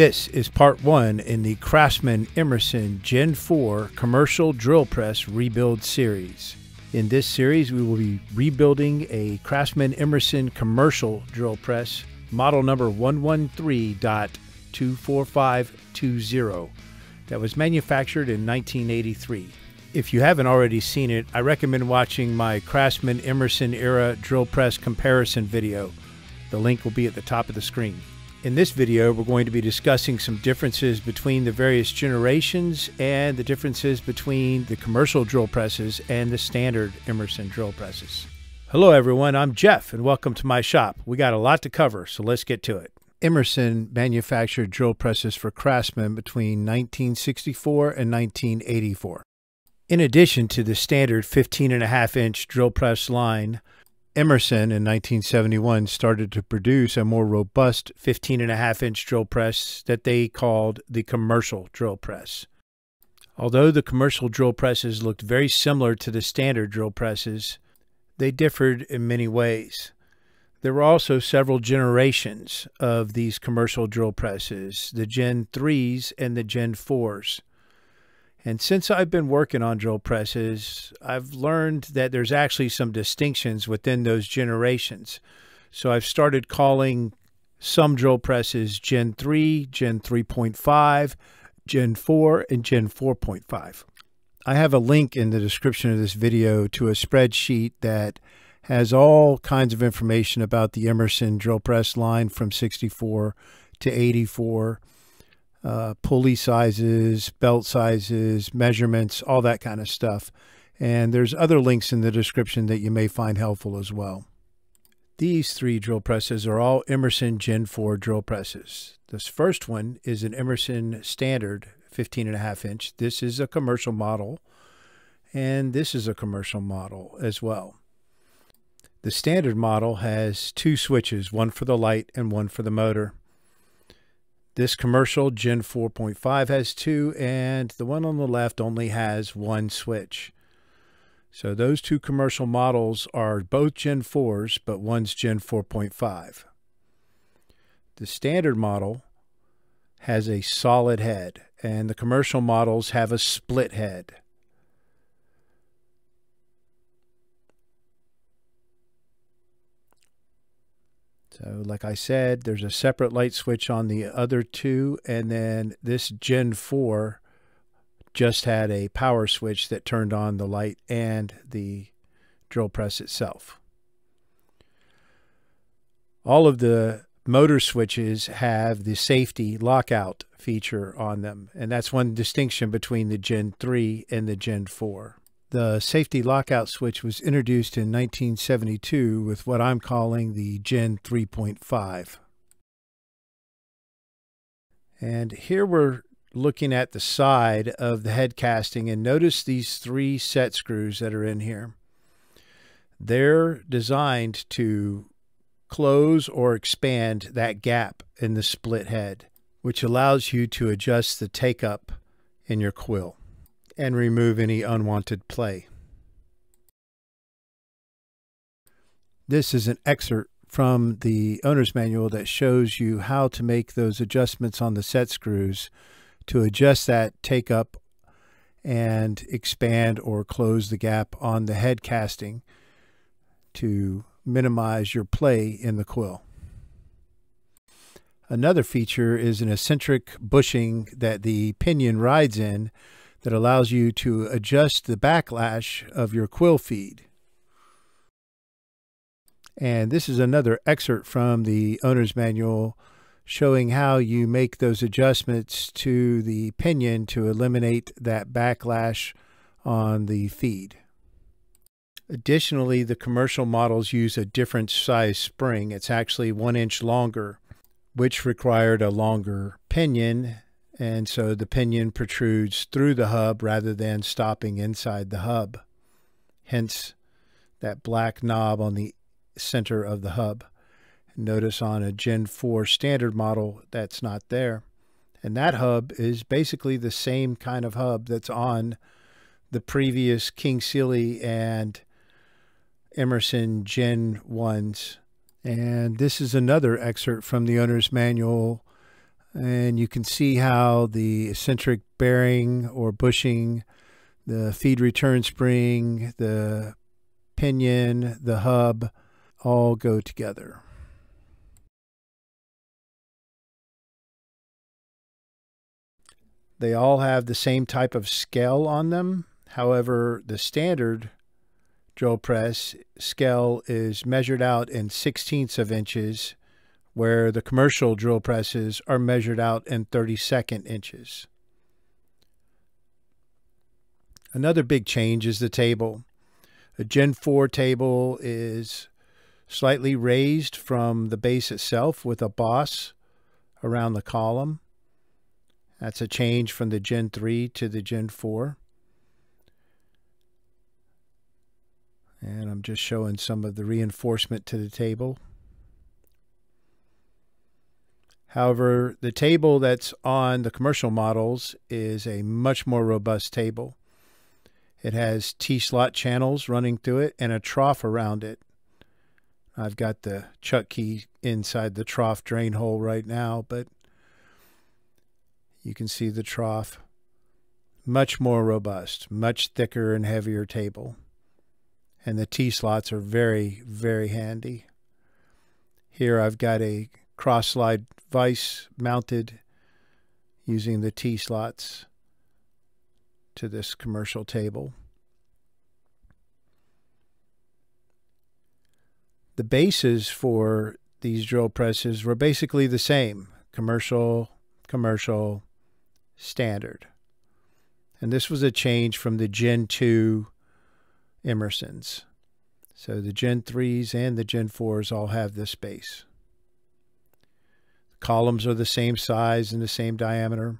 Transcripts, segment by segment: This is part one in the Craftsman Emerson Gen 4 Commercial Drill Press Rebuild Series. In this series, we will be rebuilding a Craftsman Emerson Commercial Drill Press, model number 113.24520, that was manufactured in 1983. If you haven't already seen it, I recommend watching my Craftsman Emerson era drill press comparison video. The link will be at the top of the screen. In this video, we're going to be discussing some differences between the various generations and the differences between the commercial drill presses and the standard Emerson drill presses. Hello everyone, I'm Jeff and welcome to my shop. We got a lot to cover, so let's get to it. Emerson manufactured drill presses for Craftsman between 1964 and 1984. In addition to the standard 15.5-inch drill press line, Emerson in 1971 started to produce a more robust 15.5-inch drill press that they called the commercial drill press. Although the commercial drill presses looked very similar to the standard drill presses, they differed in many ways. There were also several generations of these commercial drill presses, the Gen 3s and the Gen 4s. And since I've been working on drill presses, I've learned that there's actually some distinctions within those generations. So I've started calling some drill presses Gen 3, Gen 3.5, Gen 4, and Gen 4.5. I have a link in the description of this video to a spreadsheet that has all kinds of information about the Emerson drill press line from 64 to 84. Pulley sizes, belt sizes, measurements, all that kind of stuff. And there's other links in the description that you may find helpful as well. These three drill presses are all Emerson Gen 4 drill presses. This first one is an Emerson standard 15.5-inch. This is a commercial model, and this is a commercial model as well. The standard model has two switches, one for the light and one for the motor. This commercial Gen 4.5 has two, and the one on the left only has one switch. So those two commercial models are both Gen 4s, but one's Gen 4.5. The standard model has a solid head, and the commercial models have a split head. So like I said, there's a separate light switch on the other two, and then this Gen 4 just had a power switch that turned on the light and the drill press itself. All of the motor switches have the safety lockout feature on them, and that's one distinction between the Gen 3 and the Gen 4. The safety lockout switch was introduced in 1972 with what I'm calling the Gen 3.5. And here we're looking at the side of the head casting, and notice these three set screws that are in here. They're designed to close or expand that gap in the split head, which allows you to adjust the take-up in your quill and remove any unwanted play. This is an excerpt from the owner's manual that shows you how to make those adjustments on the set screws to adjust that take up and expand or close the gap on the head casting to minimize your play in the quill. Another feature is an eccentric bushing that the pinion rides in that allows you to adjust the backlash of your quill feed. And this is another excerpt from the owner's manual showing how you make those adjustments to the pinion to eliminate that backlash on the feed. Additionally, the commercial models use a different size spring. It's actually 1 inch longer, which required a longer pinion, and so the pinion protrudes through the hub rather than stopping inside the hub, hence that black knob on the center of the hub. Notice on a Gen 4 standard model, that's not there. And that hub is basically the same kind of hub that's on the previous King-Seeley and Emerson Gen 1s. And this is another excerpt from the owner's manual and you can see how the eccentric bearing or bushing, the feed return spring, the pinion, the hub, all go together. They all have the same type of scale on them. However, the standard drill press scale is measured out in 16ths of inches, where the commercial drill presses are measured out in 32nd inches. Another big change is the table. A Gen 4 table is slightly raised from the base itself with a boss around the column. That's a change from the Gen 3 to the Gen 4. And I'm just showing some of the reinforcement to the table. However, the table that's on the commercial models is a much more robust table. It has T-slot channels running through it and a trough around it. I've got the chuck key inside the trough drain hole right now, but you can see the trough. Much more robust, much thicker and heavier table. And the T-slots are very, very handy. Here I've got a cross-slide vise mounted using the T-slots to this commercial table. The bases for these drill presses were basically the same. Commercial, commercial, standard. And this was a change from the Gen 2 Emersons. So the Gen 3s and the Gen 4s all have this base. The columns are the same size and the same diameter.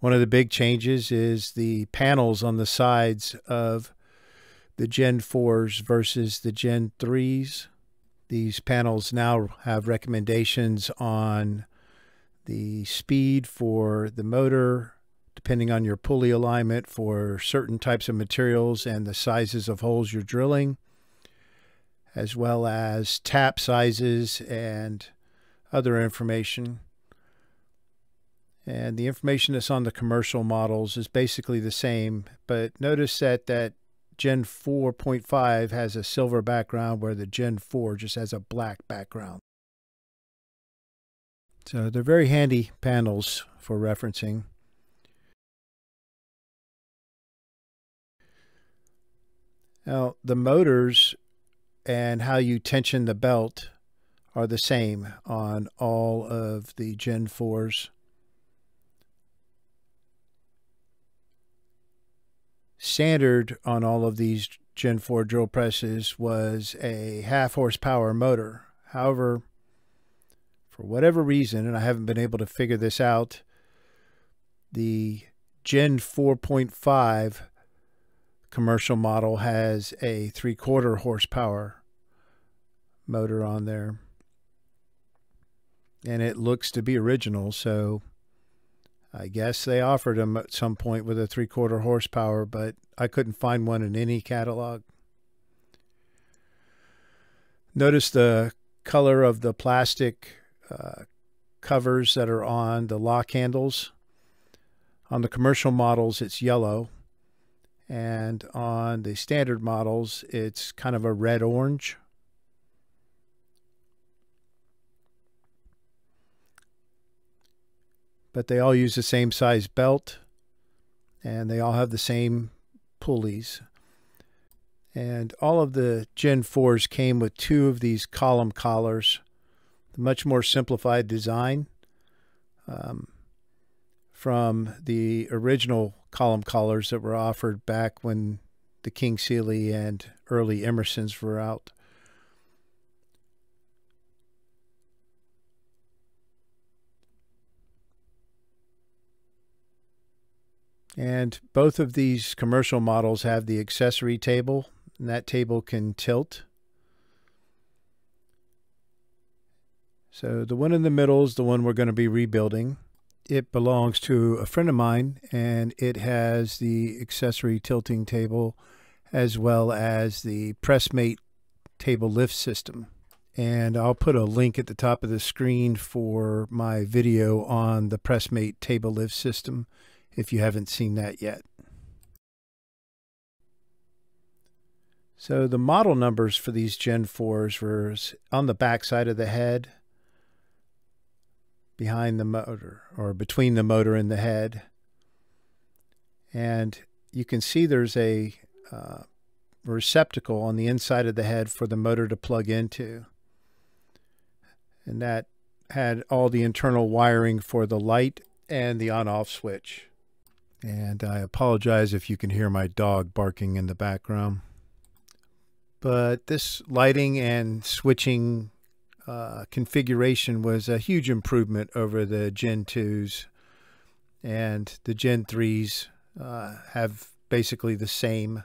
One of the big changes is the panels on the sides of the Gen 4s versus the Gen 3s. These panels now have recommendations on the speed for the motor, depending on your pulley alignment for certain types of materials and the sizes of holes you're drilling, as well as tap sizes and other information. And the information that's on the commercial models is basically the same, but notice that Gen 4.5 has a silver background where the Gen 4 just has a black background. So they're very handy panels for referencing. Now, the motors and how you tension the belt are the same on all of the Gen 4s. Standard on all of these Gen 4 drill presses was a 1/2 horsepower motor. However, for whatever reason, and I haven't been able to figure this out, the Gen 4.5 commercial model has a 3/4 horsepower motor on there, and it looks to be original, so I guess they offered them at some point with a 3/4 horsepower, but I couldn't find one in any catalog. Notice the color of the plastic covers that are on the lock handles. On the commercial models, it's yellow. And on the standard models, it's kind of a red-orange. But they all use the same size belt, and they all have the same pulleys. And all of the Gen 4s came with 2 of these column collars, the much more simplified design from the original column collars that were offered back when the King-Seeley and early Emersons were out. And both of these commercial models have the accessory table, and that table can tilt. So the one in the middle is the one we're going to be rebuilding. It belongs to a friend of mine, and it has the accessory tilting table as well as the Pressmate table lift system. And I'll put a link at the top of the screen for my video on the Pressmate table lift system if you haven't seen that yet. So the model numbers for these Gen 4s were on the back side of the head, behind the motor, or between the motor and the head. And you can see there's a receptacle on the inside of the head for the motor to plug into. And that had all the internal wiring for the light and the on-off switch. And I apologize if you can hear my dog barking in the background. But this lighting and switching configuration was a huge improvement over the Gen 2s. And the Gen 3s have basically the same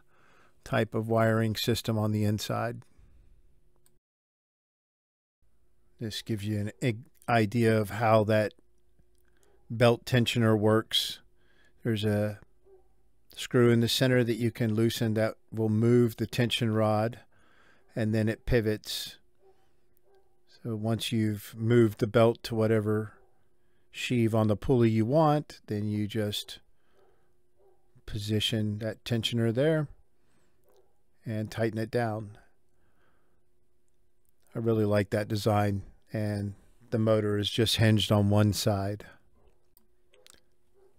type of wiring system on the inside. This gives you an idea of how that belt tensioner works. There's a screw in the center that you can loosen that will move the tension rod, and then it pivots. So once you've moved the belt to whatever sheave on the pulley you want, then you just position that tensioner there and tighten it down. I really like that design, and the motor is just hinged on one side.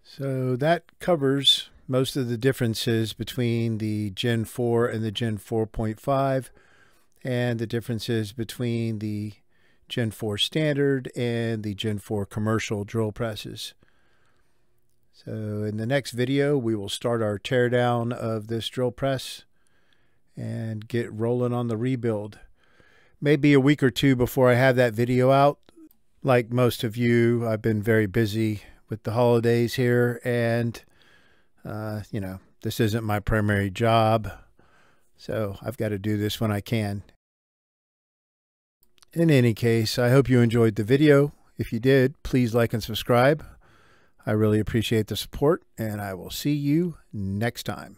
So that covers most of the differences between the Gen 4 and the Gen 4.5, and the differences between the Gen 4 standard and the Gen 4 commercial drill presses. So in the next video, we will start our teardown of this drill press and get rolling on the rebuild. Maybe a week or two before I have that video out. Like most of you, I've been very busy with the holidays here, and you know, this isn't my primary job, so I've got to do this when I can. In any case, I hope you enjoyed the video. If you did, please like and subscribe. I really appreciate the support, and I will see you next time.